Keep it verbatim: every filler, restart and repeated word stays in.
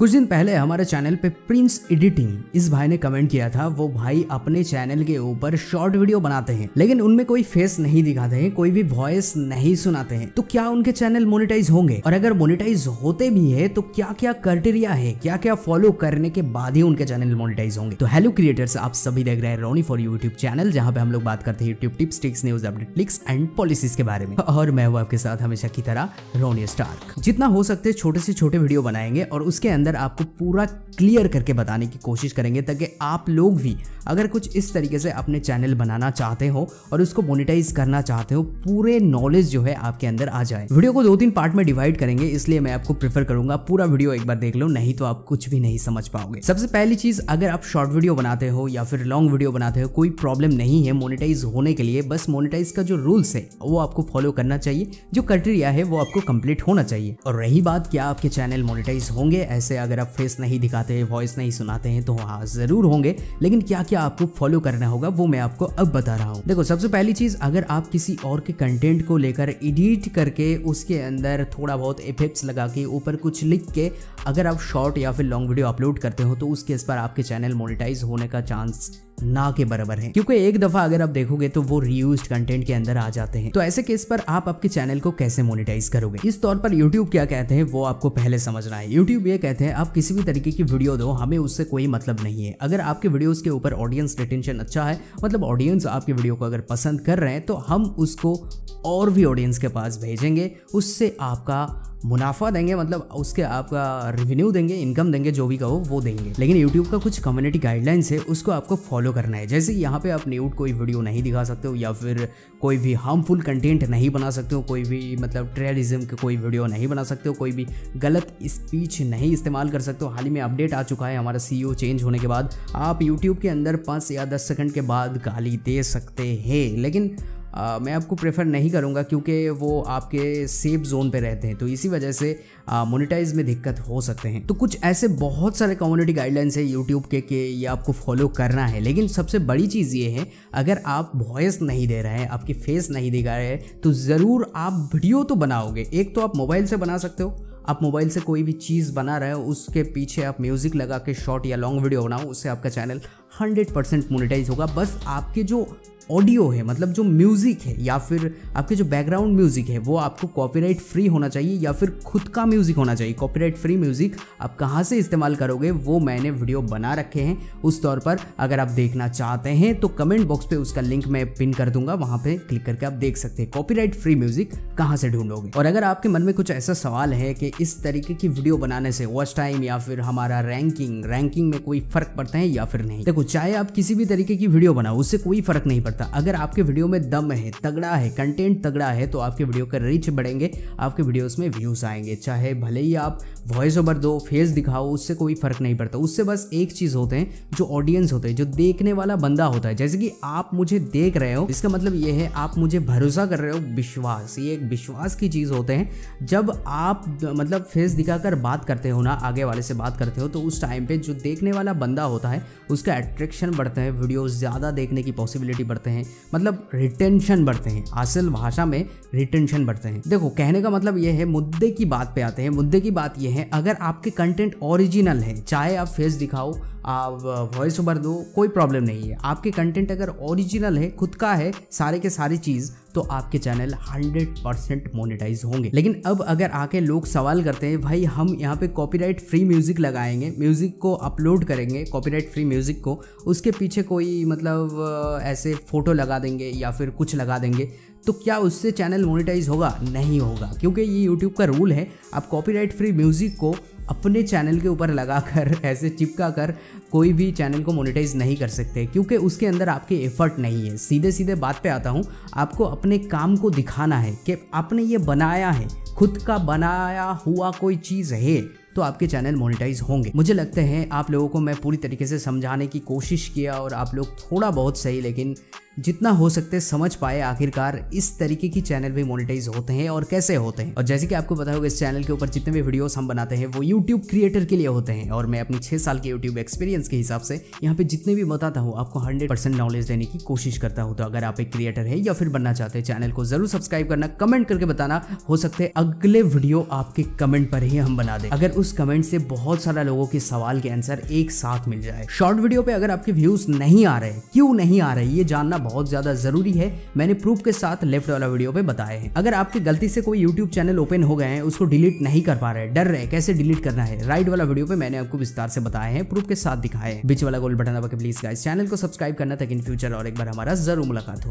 कुछ दिन पहले हमारे चैनल पे प्रिंस एडिटिंग इस भाई ने कमेंट किया था। वो भाई अपने चैनल के ऊपर शॉर्ट वीडियो बनाते हैं लेकिन उनमें कोई फेस नहीं दिखाते हैं, कोई भी वॉइस नहीं सुनाते हैं, तो क्या उनके चैनल मोनेटाइज होंगे? और अगर मोनेटाइज होते भी है तो क्या क्या क्राइटेरिया है, क्या क्या फॉलो करने के बाद ही उनके चैनल मोनेटाइज होंगे? तो हेलो क्रिएटर्स, आप सभी देख रहे हैं रोनी फॉर यूट्यूब चैनल, जहाँ पे हम लोग बात करते हैं YouTube tips, tricks, news update, clicks and policies के बारे में। और मैं हूँ आपके साथ हमेशा की तरह रोनी स्टार्क। जितना हो सकते छोटे से छोटे वीडियो बनाएंगे और उसके अंदर आपको पूरा क्लियर करके बताने की कोशिश करेंगे, ताकि आप लोग भी अगर कुछ इस तरीके से अपने चैनल बनाना चाहते हो और उसको मोनेटाइज करना चाहते हो, पूरे नॉलेज जो है आपके अंदर आ जाए। वीडियो को दो तीन पार्ट में डिवाइड करेंगे, इसलिए मैं आपको प्रेफर करूंगा पूरा वीडियो एक बार देख लो, नहीं तो आप कुछ भी नहीं समझ पाओगे। सबसे पहली चीज, अगर आप शॉर्ट वीडियो बनाते हो या फिर लॉन्ग वीडियो बनाते हो, कोई प्रॉब्लम नहीं है मोनेटाइज होने के लिए। बस मोनेटाइज का जो रूल्स है वो आपको फॉलो करना चाहिए, जो क्राइटेरिया है वो आपको कंप्लीट होना चाहिए। और रही बात क्या आपके चैनल मोनेटाइज होंगे, ऐसे अगर आप फेस नहीं दिखाते, वॉइस नहीं सुनाते हैं तो हाँ जरूर होंगे। लेकिन क्या क्या आपको फॉलो करना होगा वो मैं आपको अब बता रहा हूँ। देखो, सबसे पहली चीज, अगर आप किसी और के कंटेंट को लेकर एडिट करके उसके अंदर थोड़ा बहुत इफेक्ट्स लगा के ऊपर कुछ लिख के अगर आप शॉर्ट या फिर लॉन्ग वीडियो अपलोड करते हो, तो उस केस पर आपके चैनल मोनेटाइज होने का चांस ना के बराबर है, क्योंकि एक दफा अगर आप देखोगे तो वो रीयूज्ड कंटेंट के अंदर आ जाते हैं। तो ऐसे केस पर आप आपके चैनल को कैसे मोनेटाइज करोगे? इस तौर पर YouTube क्या कहते हैं वो आपको पहले समझना है। YouTube ये कहते हैं आप किसी भी तरीके की वीडियो दो, हमें उससे कोई मतलब नहीं है। अगर आपके वीडियोस के ऊपर ऑडियंस रिटेंशन अच्छा है, मतलब ऑडियंस आपकी वीडियो को अगर पसंद कर रहे हैं, तो हम उसको और भी ऑडियंस के पास भेजेंगे, उससे आपका मुनाफा देंगे, मतलब उसके आपका रेवेन्यू देंगे, इनकम देंगे, जो भी कहो वो देंगे। लेकिन YouTube का कुछ कम्युनिटी गाइडलाइंस है, उसको आपको फॉलो करना है। जैसे यहाँ पे आप न्यूड कोई वीडियो नहीं दिखा सकते हो, या फिर कोई भी हार्मफुल कंटेंट नहीं बना सकते हो, कोई भी मतलब टेररिज्म के कोई वीडियो नहीं बना सकते हो, कोई भी गलत स्पीच नहीं इस्तेमाल कर सकते हो। हाल ही में अपडेट आ चुका है, हमारा सीईओ चेंज होने के बाद आप यूट्यूब के अंदर पाँच या दस सेकेंड के बाद गाली दे सकते हैं, लेकिन आ, मैं आपको प्रेफर नहीं करूंगा, क्योंकि वो आपके सेफ जोन पे रहते हैं, तो इसी वजह से मोनेटाइज में दिक्कत हो सकते हैं। तो कुछ ऐसे बहुत सारे कम्युनिटी गाइडलाइंस है यूट्यूब के के ये आपको फॉलो करना है। लेकिन सबसे बड़ी चीज़ ये है, अगर आप वॉइस नहीं दे रहे हैं, आपकी फेस नहीं दिखा रहे हैं, तो ज़रूर आप वीडियो तो बनाओगे। एक तो आप मोबाइल से बना सकते हो, आप मोबाइल से कोई भी चीज़ बना रहे हो, उसके पीछे आप म्यूज़िक लगा के शॉर्ट या लॉन्ग वीडियो बनाओ, उससे आपका चैनल हंड्रेड परसेंट मोनेटाइज होगा। बस आपके जो ऑडियो है, मतलब जो म्यूज़िक है या फिर आपके जो बैकग्राउंड म्यूज़िक है, वो आपको कॉपीराइट फ्री होना चाहिए, या फिर खुद का म्यूज़िक होना चाहिए। कॉपीराइट फ्री म्यूज़िक आप कहाँ से इस्तेमाल करोगे वो मैंने वीडियो बना रखे हैं, उस तौर पर अगर आप देखना चाहते हैं तो कमेंट बॉक्स पे उसका लिंक मैं पिन कर दूंगा, वहाँ पर क्लिक करके आप देख सकते हैं कॉपीराइट फ्री म्यूज़िक कहाँ से ढूंढोगे। और अगर आपके मन में कुछ ऐसा सवाल है कि इस तरीके की वीडियो बनाने से वॉच टाइम या फिर हमारा रैंकिंग रैंकिंग में कोई फ़र्क पड़ता है या फिर नहीं, देखो चाहे आप किसी भी तरीके की वीडियो बनाओ, उससे कोई फ़र्क नहीं पड़ता। अगर आपके वीडियो में दम है, तगड़ा है, कंटेंट तगड़ा है, तो आपके वीडियो का रीच बढ़ेंगे, आपके वीडियोस में व्यूज आएंगे। चाहे भले ही आप वॉइस ओवर दो, फेस दिखाओ, उससे कोई फर्क नहीं पड़ता। उससे बस एक चीज होते हैं, जो ऑडियंस होते हैं, जो देखने वाला बंदा होता है। जैसे कि आप मुझे देख रहे हो, इसका मतलब ये है आप मुझे भरोसा कर रहे हो, विश्वास, ये एक विश्वास की चीज होते हैं। जब आप मतलब फेस दिखाकर बात करते हो ना, आगे वाले से बात करते हो, तो उस टाइम पे जो देखने वाला बंदा होता है उसका अट्रैक्शन बढ़ता है, वीडियो ज्यादा देखने की पॉसिबिलिटी बढ़ते हैं, मतलब रिटेंशन बढ़ते हैं, असल भाषा में रिटेंशन बढ़ते हैं। देखो, कहने का मतलब यह है, मुद्दे की बात पे आते हैं। मुद्दे की बात यह है, अगर आपके कंटेंट ओरिजिनल है, चाहे आप फेस दिखाओ, आप वॉइस ओवर दो, कोई प्रॉब्लम नहीं है। आपके कंटेंट अगर ओरिजिनल है, खुद का है, सारे के सारी चीज़, तो आपके चैनल हंड्रेड परसेंट मोनेटाइज होंगे। लेकिन अब अगर आके लोग सवाल करते हैं, भाई हम यहाँ पे कॉपीराइट फ्री म्यूज़िक लगाएंगे, म्यूज़िक को अपलोड करेंगे, कॉपीराइट फ्री म्यूज़िक को, उसके पीछे कोई मतलब ऐसे फ़ोटो लगा देंगे या फिर कुछ लगा देंगे, तो क्या उससे चैनल मोनेटाइज होगा? नहीं होगा, क्योंकि ये यूट्यूब का रूल है। आप कॉपीराइट फ्री म्यूज़िक को अपने चैनल के ऊपर लगाकर, ऐसे चिपका कर कोई भी चैनल को मोनेटाइज नहीं कर सकते, क्योंकि उसके अंदर आपके एफर्ट नहीं है। सीधे सीधे बात पे आता हूँ, आपको अपने काम को दिखाना है कि आपने ये बनाया है, खुद का बनाया हुआ कोई चीज़ है, तो आपके चैनल मोनेटाइज होंगे। मुझे लगता है आप लोगों को मैं पूरी तरीके से समझाने की कोशिश किया और आप लोग थोड़ा बहुत सही, लेकिन जितना हो सकते समझ पाए आखिरकार इस तरीके की चैनल भी मोनेटाइज होते हैं और कैसे होते हैं। और जैसे कि आपको पता होगा इस चैनल के ऊपर जितने भी वीडियोस हम बनाते हैं वो यूट्यूब क्रिएटर के लिए होते हैं और मैं अपनी छह साल के यूट्यूब एक्सपीरियंस के हिसाब से यहाँ पे जितने भी बताता हूँ आपको हंड्रेड परसेंट नॉलेज देने की कोशिश करता हूँ। तो अगर आप एक क्रिएटर है या फिर बनना चाहते हैं चैनल को जरूर सब्सक्राइब करना, कमेंट करके बताना, हो सकते हैं अगले वीडियो आपके कमेंट पर ही हम बना दें अगर उस कमेंट से बहुत सारा लोगों के सवाल के आंसर एक साथ मिल जाए। शॉर्ट वीडियो पे अगर आपके व्यूज नहीं आ रहे, क्यों नहीं आ रहे ये जानना बहुत ज्यादा जरूरी है। मैंने प्रूफ के साथ लेफ्ट वाला वीडियो पे बताए हैं। अगर आपकी गलती से कोई YouTube चैनल ओपन हो गए हैं उसको डिलीट नहीं कर पा रहे, डर रहे कैसे डिलीट करना है, राइट वाला वीडियो पे मैंने आपको विस्तार से बताए हैं, प्रूफ के साथ दिखाए हैं। बीच वाला गोल बटन दबा के प्लीज गाइस चैनल को सब्सक्राइब करना ताकि इन फ्यूचर और एक बार हमारा जरूर मुलाकात हो।